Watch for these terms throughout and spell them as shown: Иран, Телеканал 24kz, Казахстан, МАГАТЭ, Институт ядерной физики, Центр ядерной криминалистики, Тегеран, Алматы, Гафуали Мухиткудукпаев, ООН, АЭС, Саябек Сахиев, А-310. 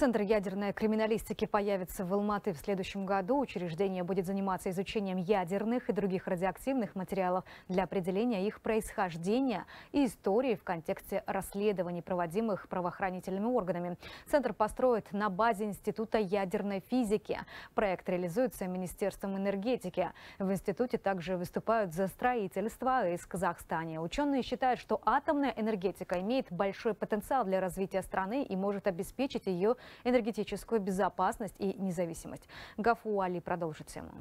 Центр ядерной криминалистики появится в Алматы в следующем году. Учреждение будет заниматься изучением ядерных и других радиоактивных материалов для определения их происхождения и истории в контексте расследований, проводимых правоохранительными органами. Центр построит на базе Института ядерной физики. Проект реализуется Министерством энергетики. В институте также выступают за строительство АЭС в Казахстане. Ученые считают, что атомная энергетика имеет большой потенциал для развития страны и может обеспечить ее энергетическую безопасность и независимость. Гафуали продолжит тему.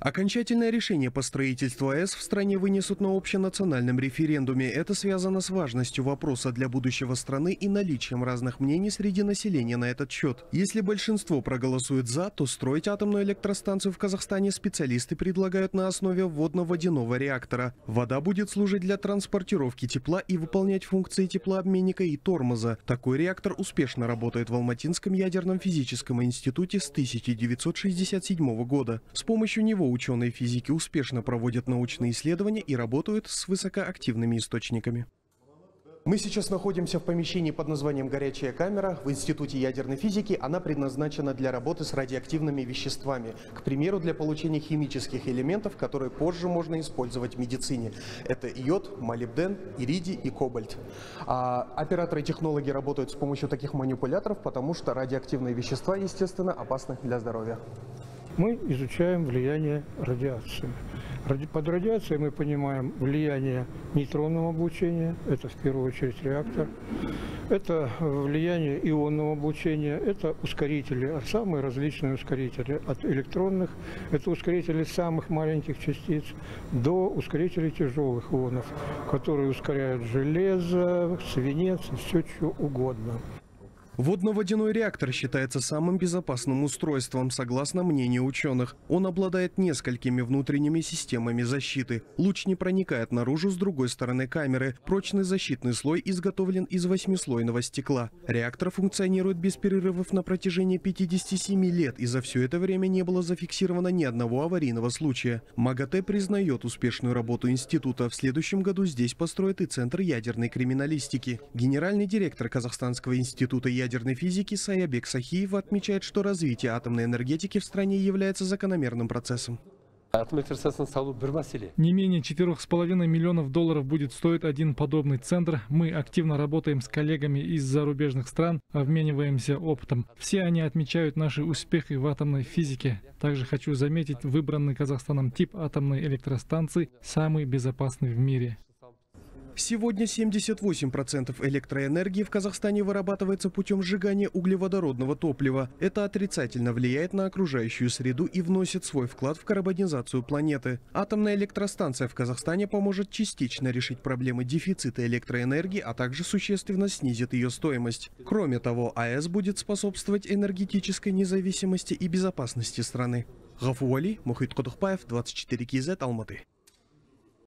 Окончательное решение по строительству АЭС в стране вынесут на общенациональном референдуме. Это связано с важностью вопроса для будущего страны и наличием разных мнений среди населения на этот счет. Если большинство проголосует «за», то строить атомную электростанцию в Казахстане специалисты предлагают на основе водно-водяного реактора. Вода будет служить для транспортировки тепла и выполнять функции теплообменника и тормоза. Такой реактор успешно работает в Алматинском ядерном физическом институте с 1967 года. С помощью него ученые физики успешно проводят научные исследования и работают с высокоактивными источниками. Мы сейчас находимся в помещении под названием «Горячая камера» в Институте ядерной физики. Она предназначена для работы с радиоактивными веществами, к примеру, для получения химических элементов, которые позже можно использовать в медицине. Это йод, молибден, иридий и кобальт. Операторы и технологи работают с помощью таких манипуляторов, потому что радиоактивные вещества, естественно, опасны для здоровья. Мы изучаем влияние радиации. Под радиацией мы понимаем влияние нейтронного облучения, это в первую очередь реактор, это влияние ионного облучения, это ускорители, самые различные ускорители, от электронных, это ускорители самых маленьких частиц, до ускорителей тяжелых ионов, которые ускоряют железо, свинец, все что угодно. Водно-водяной реактор считается самым безопасным устройством, согласно мнению ученых. Он обладает несколькими внутренними системами защиты. Луч не проникает наружу с другой стороны камеры. Прочный защитный слой изготовлен из восьмислойного стекла. Реактор функционирует без перерывов на протяжении 57 лет, и за все это время не было зафиксировано ни одного аварийного случая. МАГАТЭ признает успешную работу института. В следующем году здесь построят и Центр ядерной криминалистики. Генеральный директор Казахстанского института ядерной физики Саябек Сахиев отмечает, что развитие атомной энергетики в стране является закономерным процессом. Не менее $4,5 миллионов будет стоить один подобный центр. Мы активно работаем с коллегами из зарубежных стран, обмениваемся опытом. Все они отмечают наши успехи в атомной физике. Также хочу заметить, выбранный Казахстаном тип атомной электростанции самый безопасный в мире. Сегодня 78% электроэнергии в Казахстане вырабатывается путем сжигания углеводородного топлива. Это отрицательно влияет на окружающую среду и вносит свой вклад в карбонизацию планеты. Атомная электростанция в Казахстане поможет частично решить проблемы дефицита электроэнергии, а также существенно снизит ее стоимость. Кроме того, АЭС будет способствовать энергетической независимости и безопасности страны. Гафуали Мухиткудукпаев, 24KZ, Алматы.